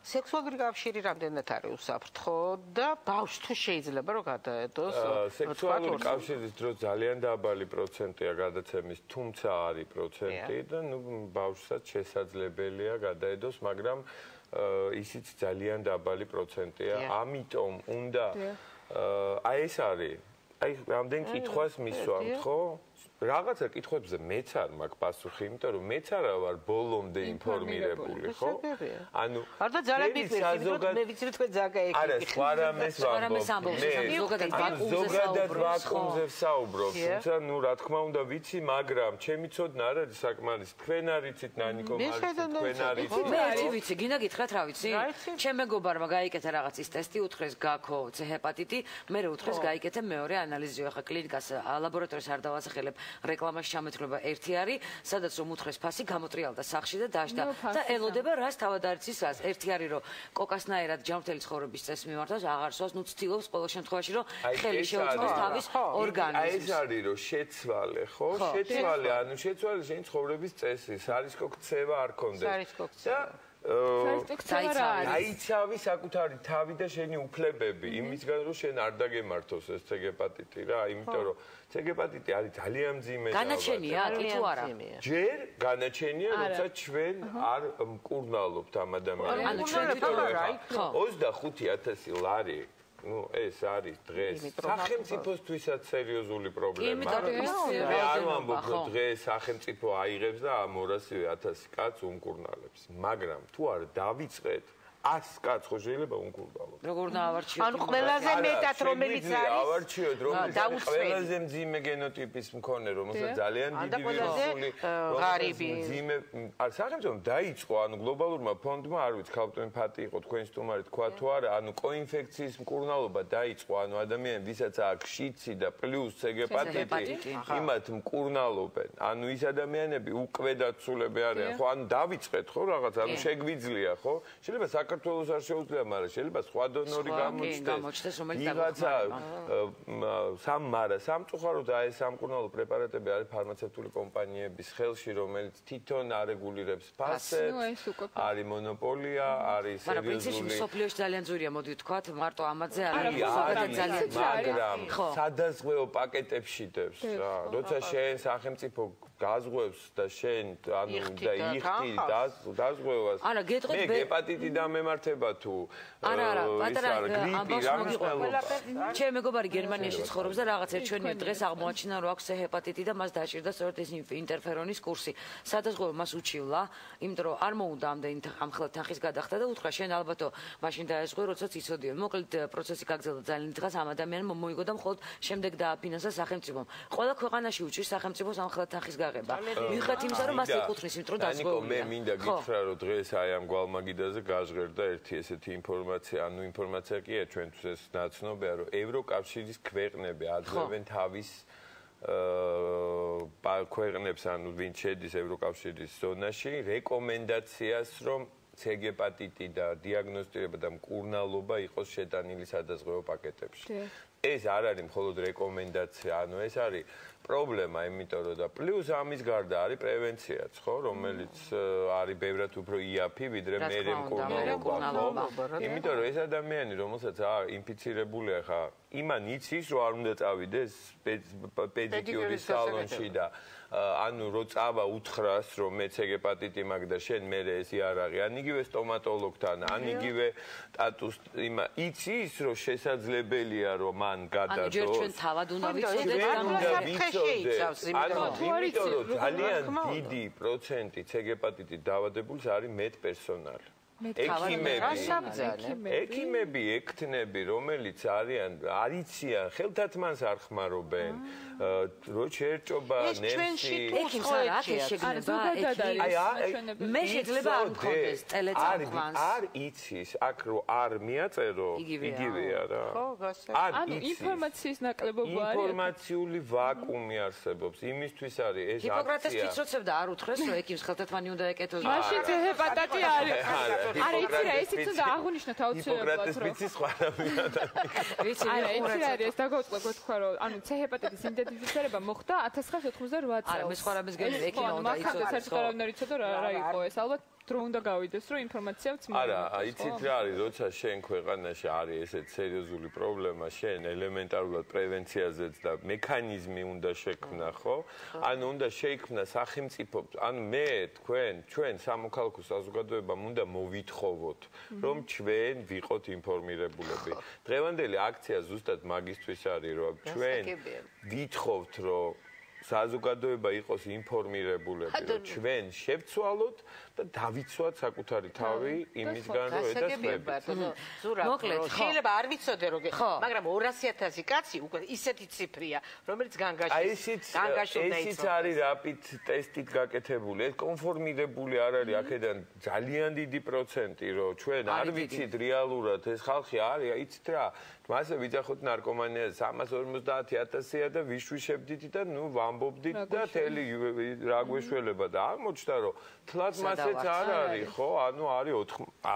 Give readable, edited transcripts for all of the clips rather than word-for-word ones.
Sexualul găvșirii ramdenetare usaptho da paustușezi la barocată toți. Sexualul găvșirii trozalian da bali procente agada cemis tumțaari procente da nu pausta cesați lebeli agada e dos magram isit trozalian da bali procente amitom unda aesari am denk itxoas misuamtho Ragața care trebuie să mețar, mac pasurim, dar mețar avar bolom de informire publică. Anu. Arda zara bifer, ne vicrit cu zaga e. Are sfara mesambol. Zoga de vat umzev saubro. Să nu ratcma unda vici magram. Ce mițod nara de sacmaris. Kvenaricit nanikom. Kvenaricit. Vici, gina gitrat ravici. Ce megobar magai că te ragați testi utrez gako, ce hepatiti, mere utrez gai că te meore analizio clinică să laborator să ardava să xeleb. Reclamați și ametreba RTR-i, să dați o mutră spasi, cam o trialtă, saxi de dașta. Da, elodeba, rasta, vadarci, sas, RTR-i-ro, cocas nairat, geamtel, schorobi, sas, mimartos, agarsos, nu stilos, poloșen, troșiro, helișe, ostavis, organ. Aizariro, șețvale, ho, șețvale, anu, șețvale, gente, schorobi, sas, sarisco, ceva, arconde. Sarisco, ceva. Aici avi să acutari, avi de șeni uplebebi. Imiți gândul șeni ardage martos, este gepatiti, ra, imitoro. Se gepatiti, are italian zime. Ganacenia, atuara. Ger, ganacenia, noța cven ar mcurnalop, tamadam. Ozda hutiata silari. Nu, eșari, dress. Săchem tipos tu ești seriozul probleme. Real am bucurat dress, săchem tipos airebs da amorasiu atascat un curnalebs. Magram, tu ar David's red. Ascat xojele ba un curnalebs. Curnalebs. Anu xmelazem metat romelizaris. Avarciot romelizaris. Xmelazem zime genotipis mconero, mosa ძალიან დიდი ვირუსული ღარიბი. Zime, săchem დაიწყო, anu globalurma fondma არ ვიცი, ქავტოემპათი იყო თქვენს სტუმარი თქვა თუ არა, anu კოინფექციის მკურნალობა დაიწყო, anu ადამიანები ვისაც აქვს შიცი და პლუს ცგეპატიტი, იმათ მკურნალობენ. Anu ის ადამიანები უკვე დაცულები არიან, ხო, anu დავიწყეთ ხო რაღაც, anu შეგვიძლია, ხო? შეიძლება საქართველოს არ შეუძლია, მაგრამ შეიძლება სხვა დონორი გამოჩნდეს. ვიღაცა სამწუხაროდ აი სამკურნალო პრეპარატები არის ფარმაცევტული კომპანიების ხელში, რომელიც თვითონ არეგულირებს ფასებს. არის მონოპოლია, არის სერიოზული. მაგრამ პრინციპში მსოფლიოში ძალიან ძვირია, მოდი ვთქვათ, მარტო ამაზე არის, ძალიან მაგრამ სადაზღვეო პაკეტებში დებს რა. როცა შენ სახელმწიფო გაზღვევს და შენ ანუ და იხტი დაზღვევას. არა, გეტყვით მე გეპატიტიდან მემართება თუ ის არ გრიპი რამის ხალხი. ჩემი მეგობარი გერმანიაში ცხოვრობს და რაღაც ერთჩვენიერ დღეს აღმოაჩინა, რომ აქვს ჰეპატიტი და მას დაჭირდა სწორედ ეს ინტერფერონის კურსი. სადაზღვევი მას უჩივლა, იმიტომ რომ არ მოუდა ამხელა თანხის გადახდა და უთხრა შენ ალბათო მაშინ დაესყვი, როცა იცოდიო. მოკლედ პროცესი გაგრძელდა ძალიან დღეს ამ ადამიანმა მოიგო და მხოლოდ შემდეგ დააფინანსა სახელმწიფომ. ყველა ქვეყანაში უჭირს სახელმწიფოს ამხელა თანხის მიუხედავად იმისა, რომ მას ეკუთვნის, იმიტომ რომ დაზღვეულია. მე მინდა გითხრა, რომ დღეს აი ამ გვალმაგიდაზე გაჟღერდა ერთი ესეთი ინფორმაცია, anu ინფორმაცია კი არა, ჩვენთვის ეს ნაცნობია, რომ ევროკავშირის ქვეყნები აძლევენ თავის ქვეყნებს, anu ვინ შედის ევროკავშირის ზონაში, რეკომენდაციას, რომ ცგეპატიტი და დიაგნოსტირება და მკურნალობა იყოს შეტანილი სადაზღვევო პაკეტებში. ეს არ არის მხოლოდ რეკომენდაცია, anu ეს არის problema emitorul da plus amis gardari prevenția, știu, romelic ari bevrat upro iapi vidre merem cu noroc. Emitorul este de meni, romosat a impicire bulia ha. Imanici și arundat avides pedicuri salon și da. Anu rots ava uțhras romecege patiti magdașen merez iaragi. Anigive stomatolog tana, anigive atus ima icis roșesat lebelia roman gardar. Anu gertun tava dunavici. Alian didi procenti, cegepatiti, dava de bulsari med personal. ექიმები ექთნები რომელიც არიან არიციან ხელთათმანს არ ხმარობენ რო შეერჭობა ნემსი ექიმს არ აქვს შეგნება მე შეიძლება არ მქონდეს ტელეწამყვანს არ იცის აქ რო არ მიაწერო იგივეა რა ხო გასაგებია ინფორმაციის ნაკლებობა არის ინფორმაციული ვაკუუმი არსებობს იმისთვის არის ეს ჰიპოკრატეს ფიცროცებდა არ უთხრეს რომ ექიმს ხელთათმანი უნდა ეკეთოს მაშინ ჰეპატიტი არის Are ieșirea este când a agonizat autul. Hipocrates piti scoară viața. Are ieșirea este că o scoară. Anu ce hepatitis sintetizare ba moxta atascăște truzăru ața. Are mi scoară mi zgârie că nu da iți scoară. Scoară nu ridică doar araico. Salvat trunda gauides tru informația uți. Ara aici trări roța șen cu eganăși are este seriozul problema șen elementarul prevenția zăt da mecanismi unda șecmna xo. Anu unda șecmna săxim tipop. Anu met cuen cuen samucalcus azugadoeba munda მოვითხოვოთ, რომ ჩვენ ვიყოთ ინფორმირებულები. დღევანდელი აქცია ზუსტად მაგისტვის არის, რომ ჩვენ ვითხოვთ, რომ საზოგადოება იყოს ინფორმირებულები, რომ ჩვენ შევცვალოთ და დავიცვათ საკუთარი თავი იმისგან, რომ ედასმებით. მოკლედ, შეიძლება არ ვიცოდე, მაგრამ 200,000 კაცი უკვე ისეთი ციფრია, რომელიც განგაშობდა. ესეც არის rapid ტესტით გაკეთებული. ეს კონფორმირებული არ არის, აქედან ძალიან დიდი პროცენტი, რომ ჩვენ არ ვიცით რეალურად ეს ხალხი არის, იცით რა. Masă vizăhot narcomanie, samas ormuzdați atâția de vișușebditi da nu vambobditi da teli ragușuile băda moștaro. Tlat masă țarari, xo anu ari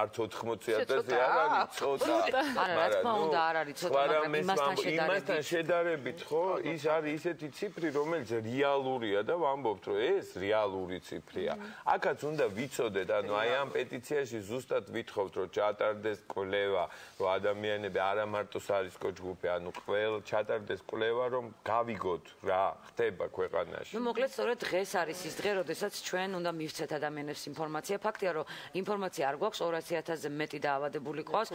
artotxmuți atâția ani țota. Mara nu xvara mesam ședare bitxo is ari iseti cipri romelz realuria da vambobtro es realuri cipria. Acats unda vitsode da nu aiam petiția și zustat vitxovtro chatardes koleva ro adamiane be ara Săris coșgupe anu cvel chatar desculevarom cavigot ra teba cueganăș. Nu măclet să arăt ghesaris istre rodesați cuen unda mifset adamenevs informația faktia ro informația argox orasiatas meti davadebuli qos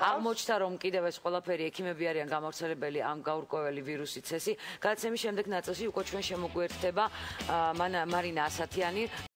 armochta rom kideves qolaperi ekimები არიან გამავრცელებელი am gaurqoveli virusi tsesi. Gacemi shemdeg natseshi uko cuen shemoguerteba Marina Asatiani